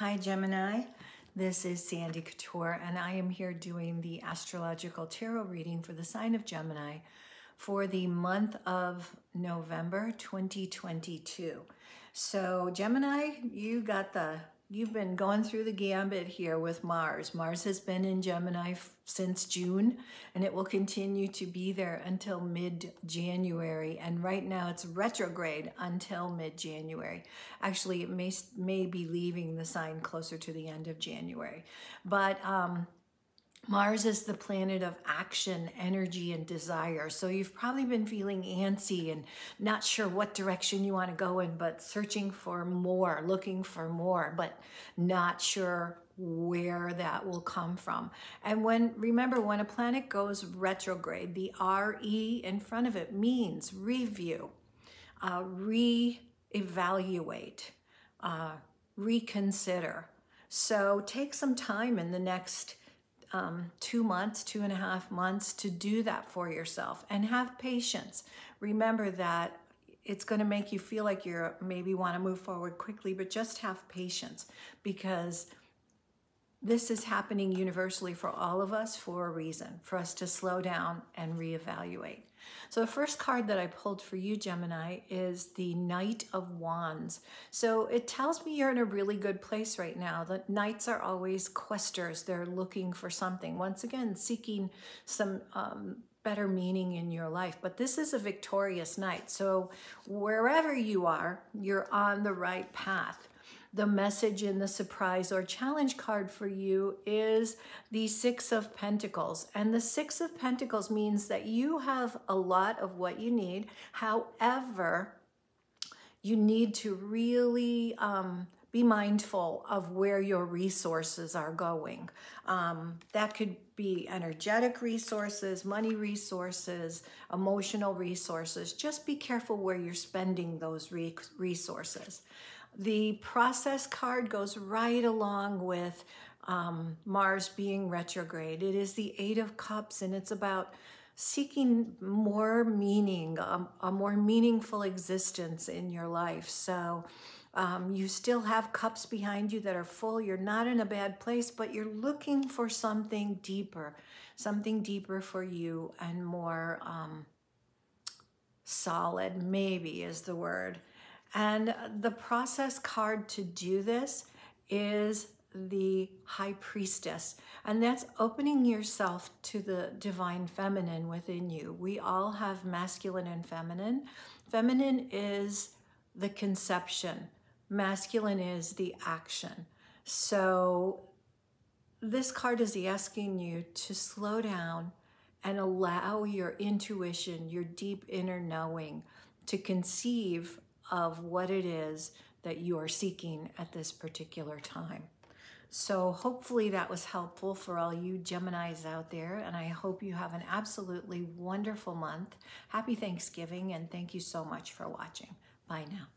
Hi Gemini, this is Sandy Couture and I am here doing the astrological tarot reading for the sign of Gemini for the month of November 2022. So Gemini, you've been going through the gambit here with Mars. Mars has been in Gemini since June and it will continue to be there until mid-January. And right now it's retrograde until mid-January. Actually, it may be leaving the sign closer to the end of January. But Mars is the planet of action, energy, and desire. So you've probably been feeling antsy and not sure what direction you want to go in, but searching for more, looking for more, but not sure where that will come from. And remember, when a planet goes retrograde, the RE in front of it means review, re-evaluate, reconsider. So take some time in the next 2 months, 2.5 months to do that for yourself and have patience. Remember that it's going to make you feel like you maybe want to move forward quickly, but just have patience because this is happening universally for all of us for a reason, for us to slow down and reevaluate. So the first card that I pulled for you, Gemini, is the Knight of Wands. So it tells me you're in a really good place right now. The knights are always questers. They're looking for something. Once again, seeking some better meaning in your life. But this is a victorious knight. So wherever you are, you're on the right path. The message in the surprise or challenge card for you is the Six of Pentacles. And the Six of Pentacles means that you have a lot of what you need. However, you need to really be mindful of where your resources are going. That could be energetic resources, money resources, emotional resources. Just be careful where you're spending those resources. The process card goes right along with Mars being retrograde. It is the Eight of Cups, and it's about seeking more meaning, a more meaningful existence in your life. So you still have cups behind you that are full. You're not in a bad place, but you're looking for something deeper for you and more solid, maybe is the word. And the process card to do this is the High Priestess. And that's opening yourself to the divine feminine within you. We all have masculine and feminine. Feminine is the conception. Masculine is the action. So this card is asking you to slow down and allow your intuition, your deep inner knowing, to conceive of what it is that you are seeking at this particular time. So hopefully that was helpful for all you Geminis out there, and I hope you have an absolutely wonderful month. Happy Thanksgiving, and thank you so much for watching. Bye now.